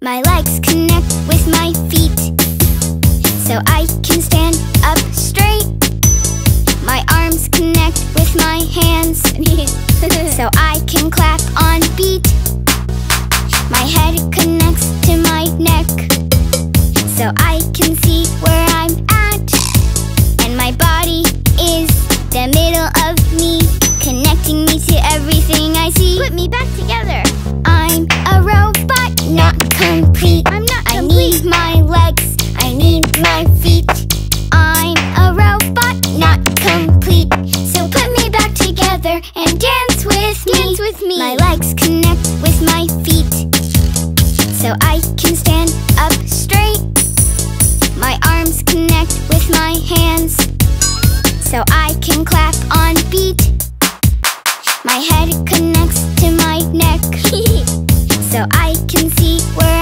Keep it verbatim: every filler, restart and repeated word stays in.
My legs connect with my feet, so I can stand up straight. My arms connect with my hands, so I can clap on beat. My head connects to my neck, so I can see where I'm at. And my body is the middle of me, connecting me to everything I see. Put me back together. I'm a robot, not complete. I'm not complete. I need my legs, I need my feet. I'm a robot, not complete. So put me back together and dance with me. Dance with me. My legs connect with my feet, so I can stand up straight. My arms connect with my hands, so I can clap on beat. My head connects to my neck, so I can see where